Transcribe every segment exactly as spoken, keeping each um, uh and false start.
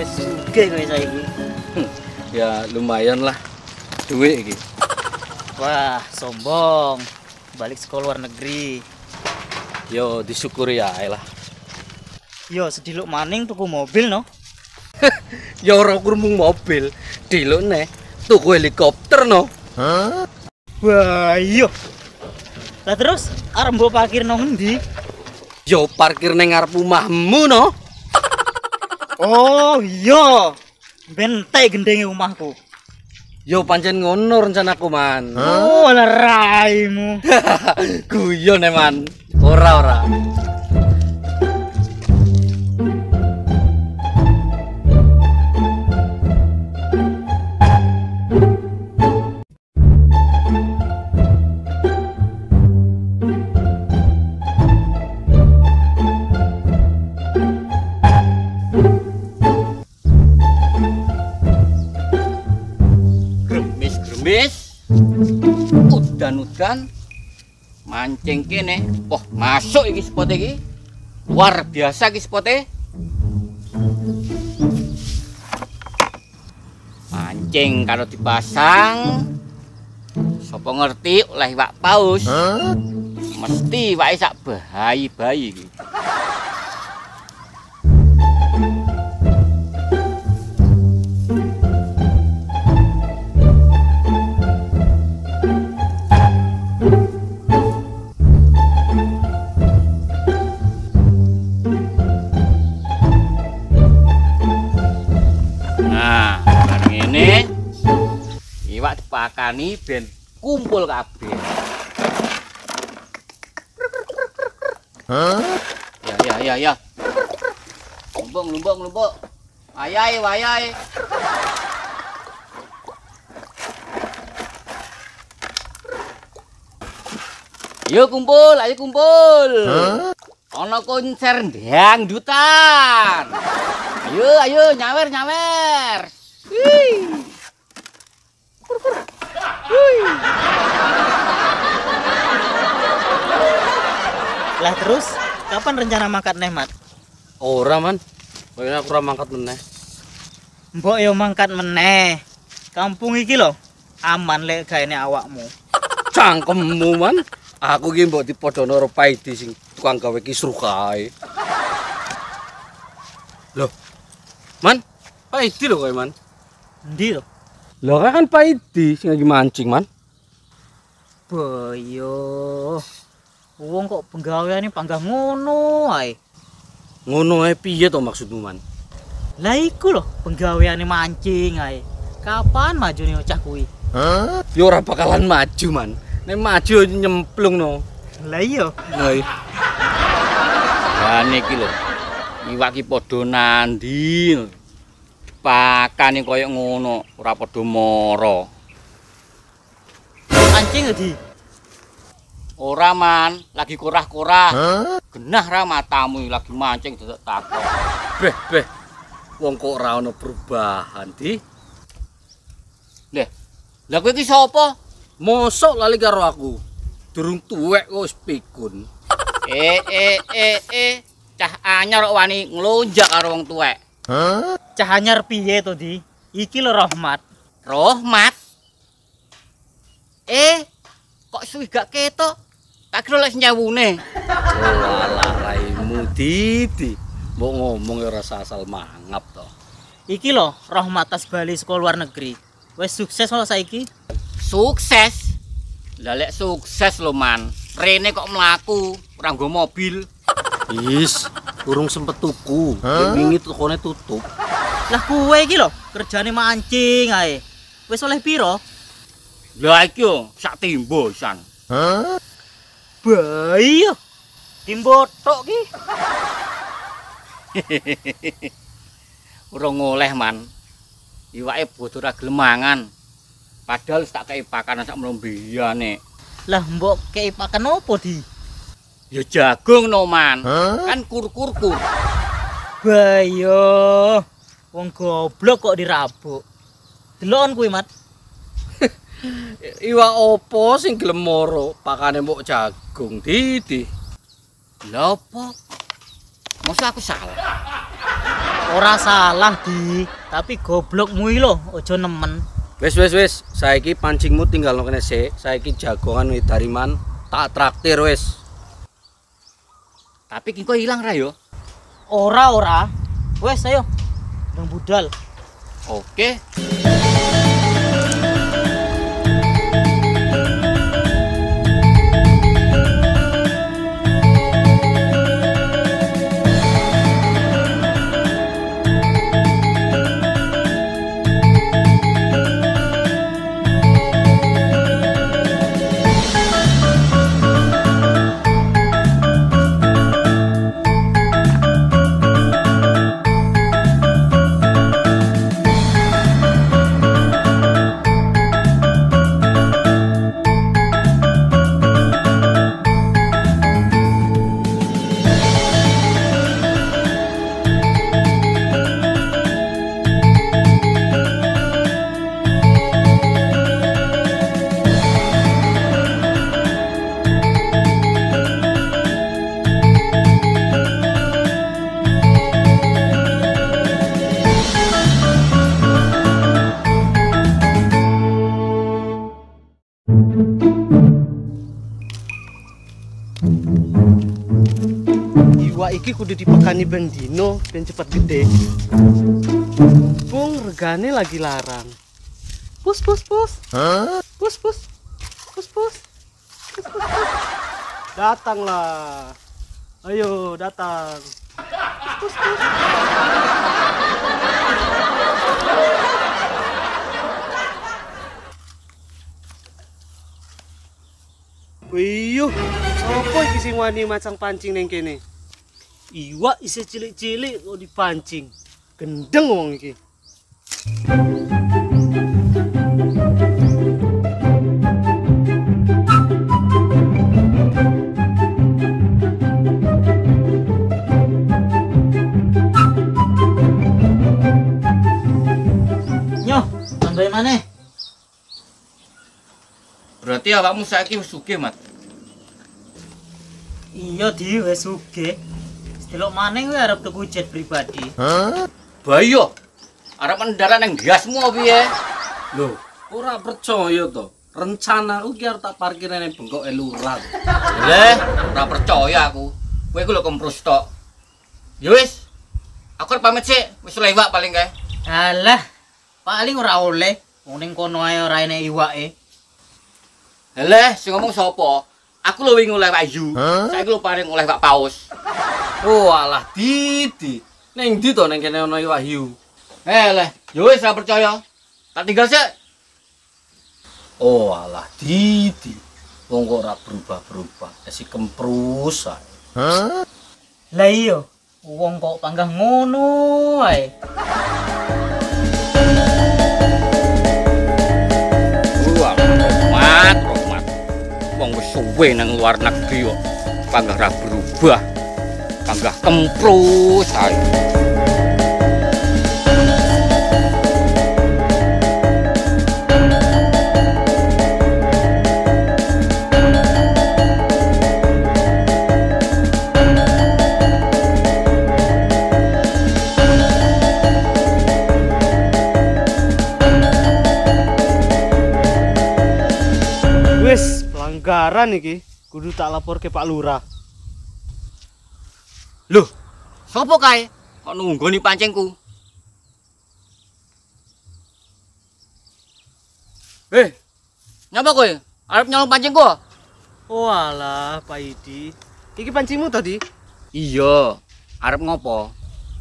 wis sugih kowe saiki. Ya lumayan lah duit iki. Wah, sombong. Balik sekolah luar negeri. Yo disyukuri ya lah. Yo sediluk maning tuku mobil no. Yo ora kurmung mobil, dilukne tuku helikopter no. Hah? Wah, yo. Lah terus arep mbok parkir nang endi? Yo parkir ning ngarep omahmu no. Oh iya, bentai gendenge omahku. Yo pancen ngono rencanaku man. Oh leraimu. Guyon e man. Ora ora. Udan-udan mancing kene. Oh, masuk iki spot iki. Luar biasa iki spote. Mancing kalau dipasang sapa ngerti oleh wak paus. Huh? Mesti wae sak bahai-bahi iki. Pakani ben kumpul kabeh. Hah? Ya ya ya ya. Lumbung lumbung lumbung. Wayai wayai. Yo kumpul, ayo kumpul. Hah? Ono konser dangdutan. Ayo ayo nyawer nyawer. Wih. Lah terus kapan rencana mangkat neh, Mat? Ora, Man. Kowe aku ora mangkat meneh. Mbok yo mangkat meneh. Kampung iki lho aman lek gaene awakmu. Cangkemmu, Man. Aku iki mbok dipodono karo Paidi sing tukang gawe kisruh kae. Loh. Man, Paidi lho kowe, Man. Endi lho? Lho kan Paidi sing lagi mancing, Man. Boyo. Wong kok penggaweane panggah ngono ae. Ngono ae piye to maksudmu, Man? Lah iku lho penggaweane mancing ae. Kapan majune ocah kuwi? Hah? Ya ora bakalan maju, Man. Nek maju nyemplungno. Lah iya. Lah iya. Jane iki lho. Iwak iki padha nandi. Pakane koyo ngono, ora padha mara. Mancing di. Ora, Man, lagi korah-korah. Genah ra matamu lagi mancing dadak takok. Beh, beh. Wong kok ora ono perubahan, Di. Leh. Lah kowe iki sapa? Mosok lali karo aku. Durung tuwek kok wis pikun. Eh, eh, eh, eh. Cah anyar kok wani nglonjak karo wong tuwek. Hah? Cah anyar piye to, Di? Iki lho Rahmat. Rahmat. Eh, kok suwi gak ketok? Tak kira lek nyawune. Walah raimu, Di. Mbok ngomong ora asal mangap to. Iki lho Rahmat tas bali sekolah luar negeri. Wis sukses lho saiki. Sukses. Lah lek sukses lho, Man. Rene kok mlaku, ora nggo mobil. Is. Urung sempet tuku, wingi tukone tutup. Lah kowe iki lho, kerjane mancing ae. Wis oleh piro? Lah iki yo sak timbosan. Hah? Bae yo. Timbo tok ki. Urung oleh, Man. Iwake bodho ra gelem mangan. Padahal tak kei pakan sak mlombiyane. Lah mbok kei pakan opo, Di? Ya jagung no, Man. Huh? Kan kur-kur-kur. Bayo. Wong goblok kok dirabuk. Delon kuwi, Mat. Iwak opo sing gelem moro pakane mbok jagung, Didi. Lha opo? Mosok aku salah. Ora salah Di, tapi goblokmu iki lho, aja nemen. Wis wis wis, saiki pancingmu tinggalno kene sik. Saiki jagongan Widariman tak traktir wis. Tapi kiko hilang ra yo? Ora ora. Wes ayo. Ndang budal. Oke. Iki kudu dipekani ben dino ben cepet gede. Bung regane lagi larang. Pus pus pus. Huh? Pus pus. Pus pus. Pus, pus, pus. Datanglah. Ayo datang. Pus pus pus. Wiyuh, sapa iki sing wani macang pancing ning kene? Iwak isi cilik-cilik kok dipancing. Gendeng wong iki. Nyoh, sampai mana? Berarti awakmu saiki wis sugih, Mat. Iya, Di, wis sugih. Delok maneh kuwi arep tuku jet pribadi. Hah? Bayo. Arep ndara nang gasmu piye? Lho, ora percaya to. Rencana ku ki arep tak parkir nang bengkoke lurah. Leh, ora percaya aku. Kowe ku lho kemprus tok. Ya wis. Aku arep pamit sik, wis lewat paling kae. Alah, paling ora oleh. Wong ning kono ae ora enek iwake. Leh, sing ngomong sapa? Aku lho wingi oleh Pak Yu. Saiki lho paring oleh Pak Paus. Oh alah Didi, neng di to neng kene ono iwak hiu. Eh leh, yo wis ra percaya. Tak tinggal sik. Oh alah Didi, wong kok ora berubah-berubah, esi kemprus ae. Hah? Lah iya, wong kok panggah ngono ae. Wah, mat, mat. Wong wis suwe nang luar negeri kok panggah ra berubah. Panggah kemprus ae. Wis pelanggaran iki kudu tak lapor ke Pak Lurah. Loh, sopo kae? Kok nunggoni pancingku? Eh, nyapa kowe? Arep nyolong pancingku? Oh alah, Pak Idi. Iki pancingmu tadi? Iya, arep ngopo?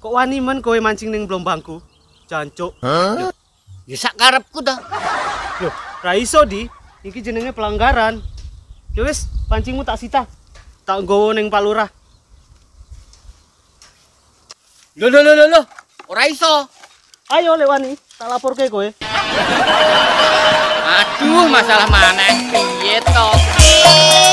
Kok wani men kowe mancing ning blombangku? Jancuk. Huh? Ya sak karepku ta. Loh, ra iso Di. Iki jenenge pelanggaran. Ya wis, pancingmu tak sita. Tak nggawa ning Pak Lurah. Loh, loh, loh, loh, ora iso. Ayo lewani, tak lapor ke kowe. Aduh, masalah maneh piye to?